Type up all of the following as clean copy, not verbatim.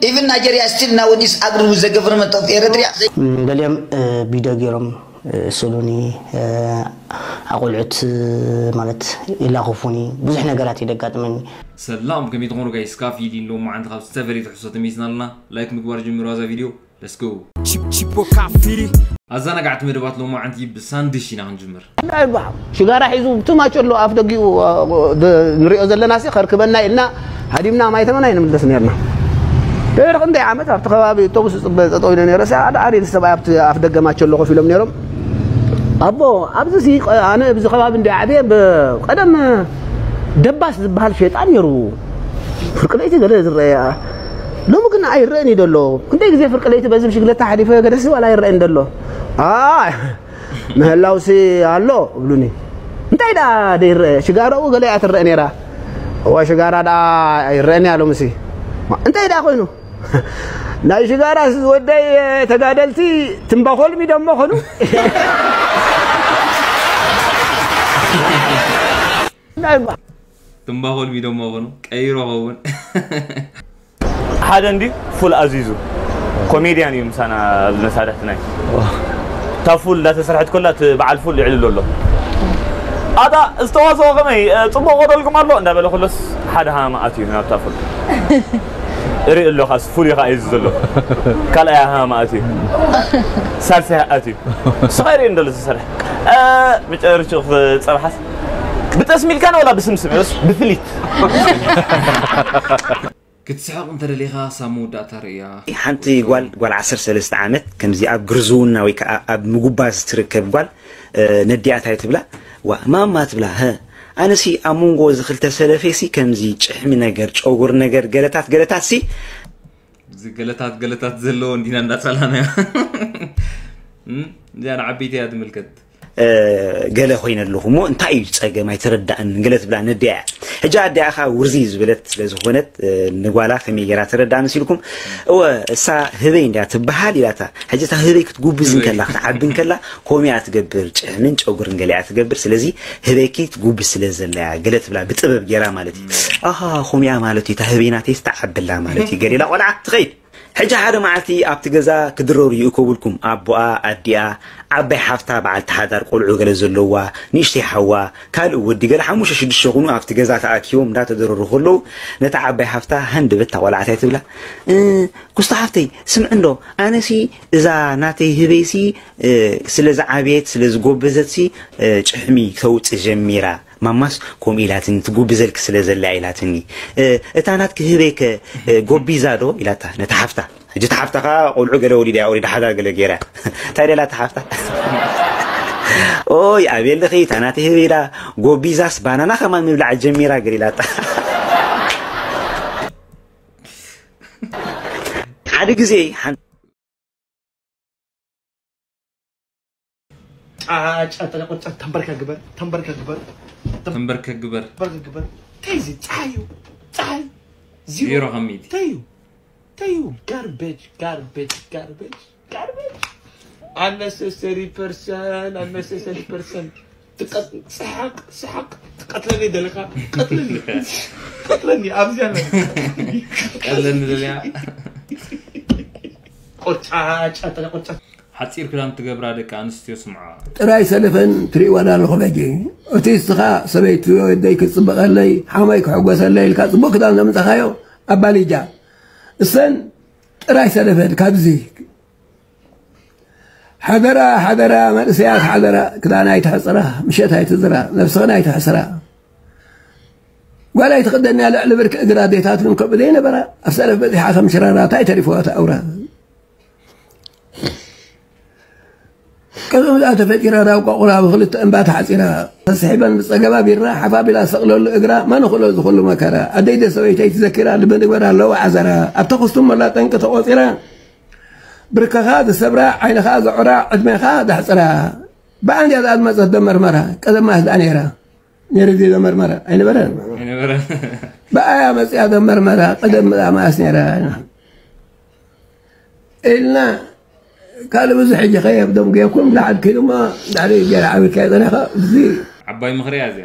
Even Nigeria still now disagree with the government of Eritrea. Daliam bidagiram soloni أقولت مالت إلا خوفني بزحنا قرأت دقات مني. سلام كم يتغنوا جاي سكافي دين لو ما عند خلاص تفريد حصتي ميزنا لنا لايك مقبار جمهور هذا فيديو let's go. شيب شيب وكافيري. أزانا قاعد مربات لو ما عندي بسانديش نحن جمهور. لا البعض شو جارح يزوم توما شو اللي أفضل جيو نريء زل الناس يخربنا إلنا هديمنا ما يتمنى إن مدرسنا يرنا. غير عندي عامة أرتقابي توبس أطوينا رأسي على عريض السبعات أفضل جماعة شو اللي خوفيلهم نيرم. أبو أبز سيق أنا أبز خباب عندي عبير بقدم دباس بهالشيطان يرو فرق ليتي قلت الرأي لو ممكن عيراني دلو كنت أجزي فرق ليتي بس بشكل تعريفه قدرس ولا عيران دلو ما هلا وسي هلا قبلوني أنت إذا دير شجارة وقال لي عتراني را وشجارة دا عيراني على مسي أنت إذا أخوينه لا شجارة سوداي تقادلتي تنبخول ميدم ما خلو تنبخول ميدم ما خلو أي رواون هذا عندي فول عزيزو كوميديان يوم سنة المساعدتنا تفول لا تسرحت كلها تبع الفول يعلو لولو هذا استوازوا غمي تبغى غدر لكم الله لا بلا خلص هذا هم أتي هنا تفول ري اللي خاص فولي خايز زلو كلا يا هم أتي سالسها أتي صغيرين دول سرح مش أرشوف صراحة بتسميل كان ولا بسمسم بس بفليت كنت سحق أنت اللي خاص مود أتريا حنتي قال عصر سلست عامت كان زي أب جرزونا ويك أب مجوباز تركب قال نديعت هاي تبلا وأمام ما تبلا ها أنا سي أمونغو دخلت سلفيسي كم زيج من نجرج أو غير نجرج جلتات سي جلتات زلون دينا نتسلنا جان عبيتي هذا ملكت جل خوين اللي هو مو أنت عايز حاجة ما يتردد أن جلت بلا ندعاء هجاء الدعاء خا ورزيز بلت لزخونت نقوله في ميجرات الرداء نسيلكم وسا هذين ده تبهالي لاتا هجاء هذيك تجوب بزن كلا تعبن كلا قومي عتقبر منج أو قرنجلي عتقبر سلزي هذيك تجوب بسلز اللي جلت بلا بتقبل جرا مالتي قومي عمالتي تهبيناتي تعب الله مالتي جري لا ولا تخيل حجة هذا معتي أبتجزا كدرور يقولكم أبوا أديا أبي حفتا بعد هذا القول عقل زلوا نشتي حوا كالو ودي قال حموش شد الشغل أبتجزا تأكيوم لا تدرور خلو نتعب بحفتا هند بتها ولا عتيت ولا قصة حفتي سمع له أنا سي إذا ناتي هبيسي سلز عبيت سلز جوبزتي تحمي كوت جميرة ماماس كوم إلاتن تجوب زلك سلز العيلاتني اتانات كهبيك جوب زادو إلاته نتحفته جت حفته خا والعقل وليدا وليد حدا قال جيرة ترى لا تحفته أوي أبين دخي تانات هبيرا جوب زاس بنا نخمن من بلع الجميرة قريلاته على جزي أنا قلت تمبرك جبر تيزي تعيو زيرو حميدي تيو garbage unnecessary person سحق تقتلني دلخا قتلني أبزي قتلني دلخا قلت حتصير كلام تجبر هذا كأنه سمعة. رأي سلفن تري ولا الخبجي. وتيسخا سبيت في يديك الصبغ اللي حمايك حقوس اللي الكاس بكرة لما تخايو أبالي جا. السن رأي سلفن كابزي. حذرة ما نسياخ حذرة كذا نايت حسرة مشيت هاي تزرع نفسها نايت حسرة. ولا يتقدرني على لبرك إجراءاتات من قبلين برا أسلف بدي حاكم شرارات هاي تلفوات أورا. كذا لا تفكر هذا وقوله بخلت أنبات حسنا صحيبا بس جبابي الراحة فابلا سقله الإجراء ما نخلو دخله مكره أديت سويت أي تذكرة لبني برا لو عزرا أبتقص ثم لا تنكت أوصيرا بركة هذا سبراء عين هذا عراء عدم هذا حسرها بعدين هذا ما تدمر مرة كذا ما هذا أنيرة نيرد يدمر مرة عين برا عين برا بقى بس يدمر مرة قدم ما أسنيرة إلنا قالوا بس حاجة خيب دم جاكم لعب كده ما داري جالعب كده أنا خذي عباي مغريازي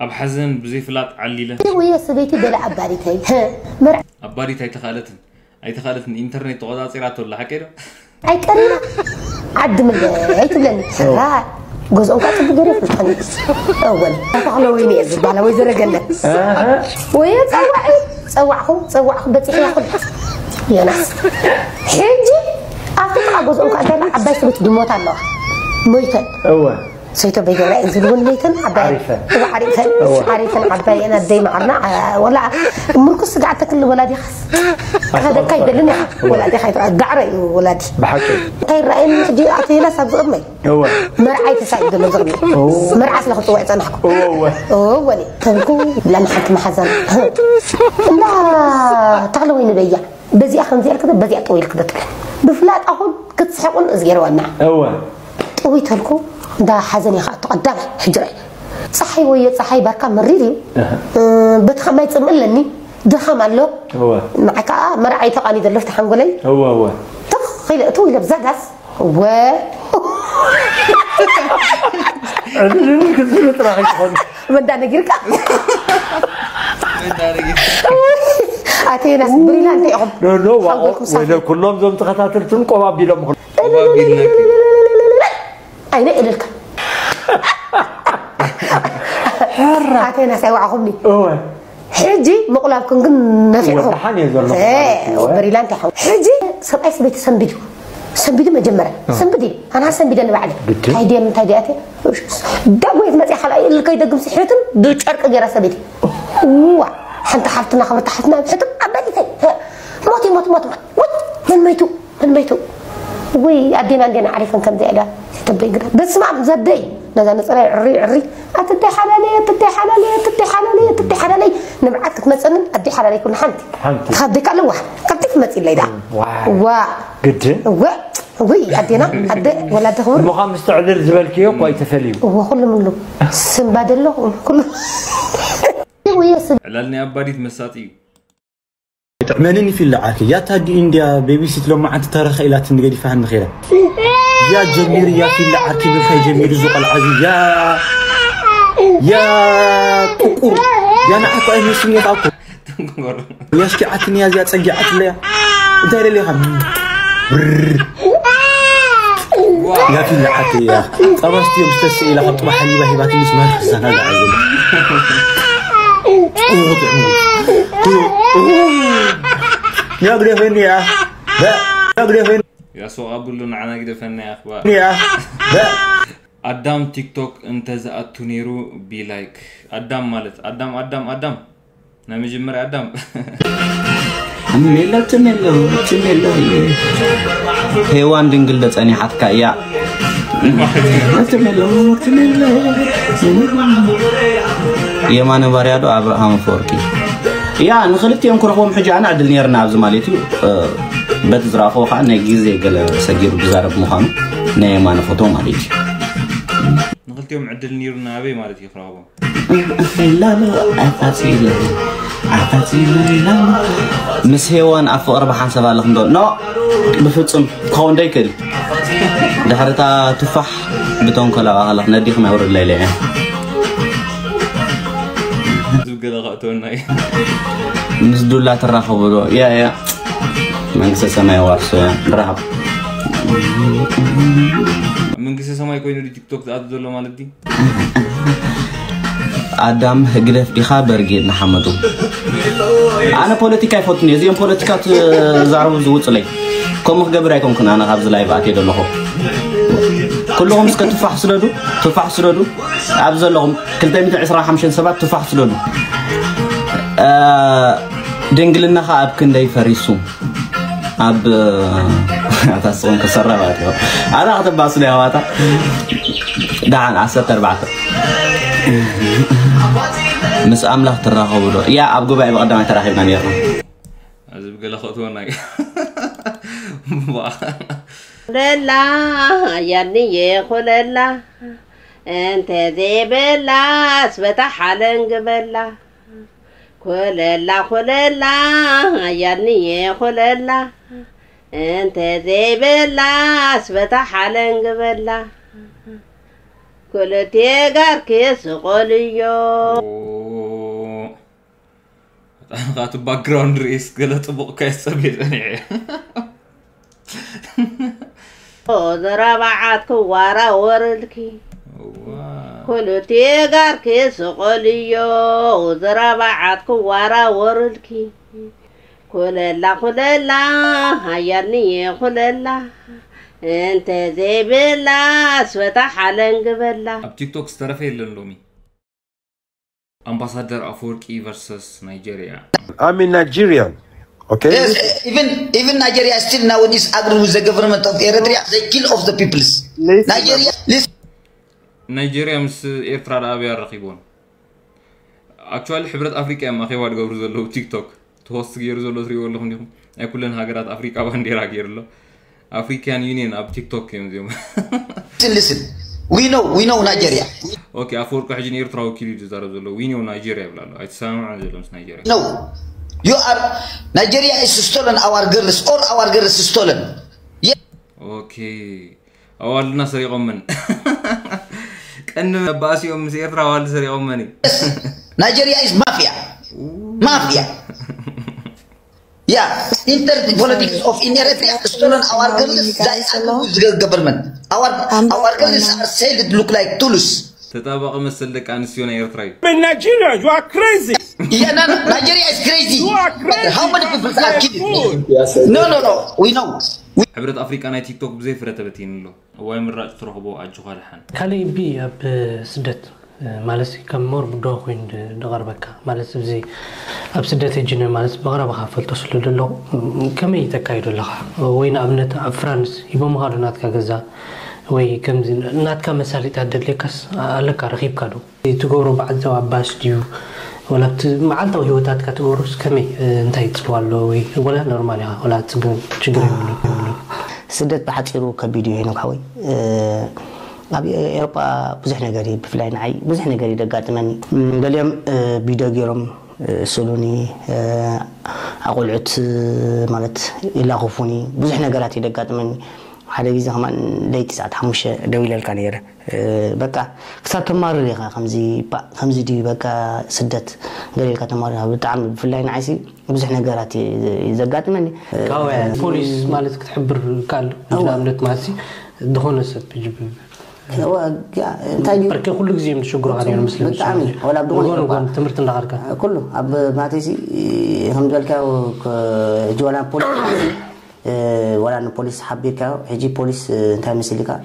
أب حزن بزي فلات عليلة ويا سبيتي بلعب باريتاي ها باريتاي تخالتن أي تخالف من الإنترنت وغدا صيرات ولا حكيرة؟ أي كريرة عد من أي تبلن ها جزء وقت بجري في القناة أول على وين يزد على وين زرقنا ويا سوحوا بتحيا خد يا ناس حجي أفتح جزء وقت أنا عباس بتدموت على الله ميتن أول سيتو بيجونا ينزلون ميتن عباي عارفين عارفين عباي أنا دايما عنا ولا مركز قعدت كل ولادي خس هذا كيد لنا ولادي خايف قعري ولادي بحكي غير رأي دي أعطينا سبز أمي هو مرعي تساعد من زغمي مرعس لخط وعيت أنا حكم هو لي تقول لا نحكي محزن لا تغلوين بيا بزي أخن زير كده بزي طويل كده بفلات أخن كتسحقون أزير ونا هو طوي تلكو دا حزني خاطر قدام حجري صحي ويا صحي بركة مريري بتخمي يتملني درهم الله هو معك مرعي تقاني دلفت حنقولي هو تخيل طويلة بزدس و عندي كثير تراك هون بدنا نجرك أتينا سبرينا نعم لا كلهم زوم تقتاتلتهم قوابي لهم أين إلك؟ حرة عطينا سواعهم لي حجي مقلبكم نفعهم حني زلمة بريلان تحو حجي سبعي سبيت سنبدو سنبدو مجمرة سنبدي أنا سنبدي أنا بعد هيدي من تايداتي دقويت ما تحل إلك يدقم سحيتهم دوت شرق غير سبيتي وا حنت حفتنا خبر تحفتنا بحتم عبالي ثاني موتي موت موت موت من ميتو من ميتو وي أدينا عندنا عارفين كم زي هذا تبي يقرأ بس ما مزدي نزل نصري عري عري أتدي حلالي أتدي حلالي أتدي حلالي أتدي حلالي نبعتك مثلا أدي حلالي كل حنتي حنتي خديك على واحد قديك ما تقول لي ده واو قد وي أدينا أدي ولا تخور المقام مستعد للزبالك يوم ويتفليم هو كل منه سنبادل لهم كله ويا سب علالني أبادي مساتي منني في اللعاكي يا تادي إنديا بيبي سيت لو ما عاد تاريخ إلى تنقلي فهم خيرا يا جميل يا في اللعاكي بالخير جميل زوق العزيز يا كوكور يا نعرف أي مسمية تعطي يا شجعتني يا زياد شجعتني داري لي هم يا في اللعاكي يا قرشت يوم استسقي إلى خط محلي بهبات مسمار حسنا العزيز يا قدر فيني يا قدر فيني يا سو أقول أنا قدر فيني يا أخوان يا أدم تيك توك أنت زعلت نيرو بلايك أدم مالت أدم أدم أدم نعم جمر أدم ميلا تميلو تميلو هيوان دنقل ده أني حتى كيا تميلو تميلو يا ما نباري أدو أبراهام فوركي يا نخلت يوم كرهوم حجة أنا عدل نيرنا عبز مالتي بتزرافو خا نجيزي قال سجير بزارب مخان نيمان خطو مالتي نخلت يوم عدل نيرنا أبي مالتي خرابو لا لا أفاتيلي أفاتيلي لا مس هيوان أفو 4 5 دول نو بفتسم خون ديكل ده حرتا تفح بتون كلا هلا نديخ ما يورد ليلة نزدولا ترخبوا يا يا منكسر سماي وارسوا رهب منكسر سماي كوي نودي تيك توك تأذى دولا مالتي آدم هجرف دي خبر جيد محمدو أنا بوليتيكا فوتني زي بوليتيكا زارو زوج عليه كم خبرايكم كنا أنا خبز لايف أكيد ولا هو كلهم مسك تفاح سردو أبزل لهم كل ده 257 تفاح سردو دنقلنا خاب كندي فريسو أب أتصون كسرة باتيو أنا أخذ باصلي هواتا دعنا 10 4 مس أمله تراها ولو يا أبجو بقى بقدام تراها بنانيرنا أزبق لا خطوة ناي لله ياني يقول لله أنت ذي بالله سبت حالن قبله كل الله كل الله ياني يقول لله أنت ذي بالله سبت حالن قبله كل تيجار كيس قليو غاتو باكراوند ريسك قال طبق كاس بيزني او درابعات كوارا ورلكي كل تيغار كيس قليو او درابعات كوارا ورلكي كل لا كل لا هياني كل لا انت زي بلا سوتا حالن قبلا تيك توك استرافي للومي Ambassador Aforki versus Nigeria. I'm in Nigerian, okay? Yes, even Nigeria still now is angry with the government of Eritrea. They kill off the peoples. Nigeria, listen. Nigeria is Eritrea Arabia Rakibon. Actually, Hibrat Africa ma khewad gawruz lo TikTok. Toast gawruz lo three wallo khuniyum. Ekulen hagarat Africa bandera gawrlo. African Union ab TikTok kemziyum. Listen. We know Nigeria. Okay, I forgot how many Eritrea kids there are. We know Nigeria, brother. I sound Nigeria. No, you are Nigeria is stolen our girls. All our girls is stolen. Yeah. Okay. Our Nasser Yemen. Can Bassi or Mr. Eritrea or Nasser Yemen? Nigeria is mafia. Mafia. Yeah. Inter politics of Eritrea stolen our girls. They abuse the government. Our girls are said to look like Toulouse. تتابع مثلك عن سيون إيرتري. من نيجيريا you are crazy. Yeah, no, Nigeria is crazy. You are crazy. How many people are killed? No, we know. عبرت أفريقيا أنا تيك توك بزاف رتبتين له. أول مرة تروح بو أجوال حن. كلي بي أبسدت مالس كمور بدو خين دغربك مالس بزي أبسدت الجنة مالس بغربها فلتصل لله كم يتكايد الله وين أبنت فرنسا يبوم غارنات كجزا. وي كم زين نات كم مسالي تعدد لكس على كارخيب كادو تجورو بعد زوا باش ديو ولا معلتو هيوتات كتورس كمي انتي تسوالوي ولا نورمالها ولا تبون تجري مني سدت بحتيرو كبيديو هنا قوي أبي أوروبا بزحنا قريب فلان عي بزحنا قريب دقاتمني قليم بيداقيرم سولوني أقول عت مالت إلا خوفوني بزحنا قراتي دقاتمني هذا جزء كمان ليت ساعات همش دويل الكانير بكا كسات مرة ليها خمسة دي بكا سدت قليل كتمرها بتعمل في اللين عايزي بس إحنا قراتي إذا قات مني كوي بوليس مالك تحب الكال جلاملت ماسي دهون السد بيجيب هو يا تاني بركي كلك زي مش شجرة علينا مسلم بتعمل ولا بدون تمرت النهارك كله أب ما تيجي هم دول كاو جوانا بوليس ولا أن بوليس حبيكا هيجي بوليس تاع مسلكا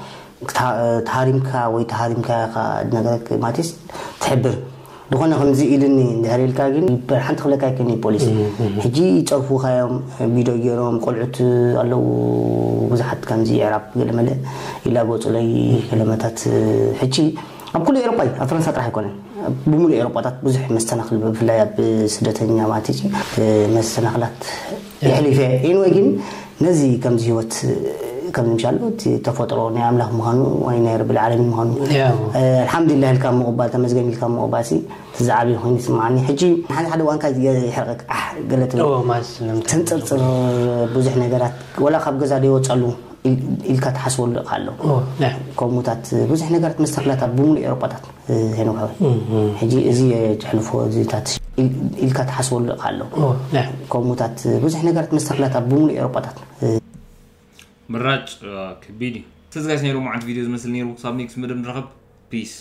تحارمكا ويتحارمكا نقدرك ما تيس تحبر دخلنا خمزي إلني دهري الكاجين برحن تخلكا كني بوليس هيجي يتعرفوا خيام بيدو جيرام قلعت الله وزحت كمزي عرب كلمة إلا قلت لي كلمات هيجي أبكل أوروبي أفرنسا راح يكون بمول أوروبا بزح مستنقل في اللاعب سدتني ما تيجي مستنقلات يعني في إنه يجين نزي كم زيوت كم مشالو تفترون يعمله مهانو وين رب العالمين مهانو الحمد لله الكام مقبات مزجني الكام مقباسي زعبي هون يسمعني حجي حد وان كذي يحرك قلت له ما سلمت تنتظر بزحنا جرات ولا خب جزاري وتشالو الكات حصول قالو كوموتات بزحنا جرات مستقلات بوم الأوروبات هنا هاي حجي زي حلفوا زي تات الكات حصول قالو كوموتات بزحنا جرات مستقلات بوم الأوروبات مرات كبيرة تزغيس نيرو معد فيديوز مثل نيرو صابنيكس مدن رغب بيس